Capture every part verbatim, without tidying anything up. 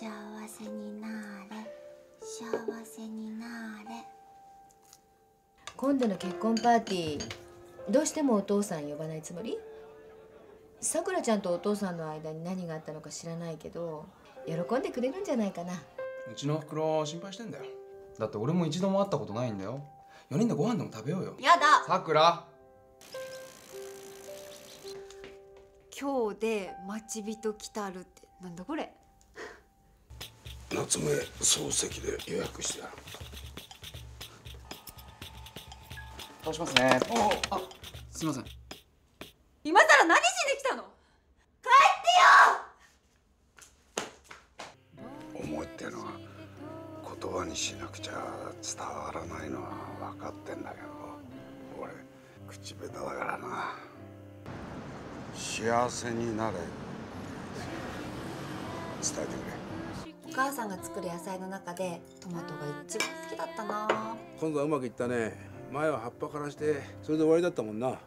幸せになれ幸せになれ。今度の結婚パーティーどうしてもお父さん呼ばないつもり？さくらちゃんとお父さんの間に何があったのか知らないけど喜んでくれるんじゃないかな。うちのおふくろ心配してんだよ。だって俺も一度も会ったことないんだよ。よにんでご飯でも食べようよ。やださくら。今日で待ち人来たるってなんだこれ。夏目漱石で予約してある。倒しますね。おお、あ、すみません。今さら何しに来たの？帰ってよ。思いっていうのは言葉にしなくちゃ伝わらないのは分かってんだけど、俺口下手だからな。幸せになれ伝えてくれ。お母さんが作る野菜の中でトマトが一番好きだったな。今度はうまくいったね。前は葉っぱからしてそれで終わりだったもんな。あ、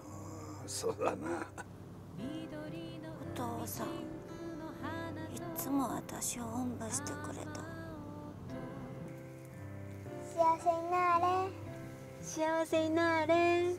そうだな。お父さんいつも私をおんぶしてくれた。幸せになれ幸せになれ。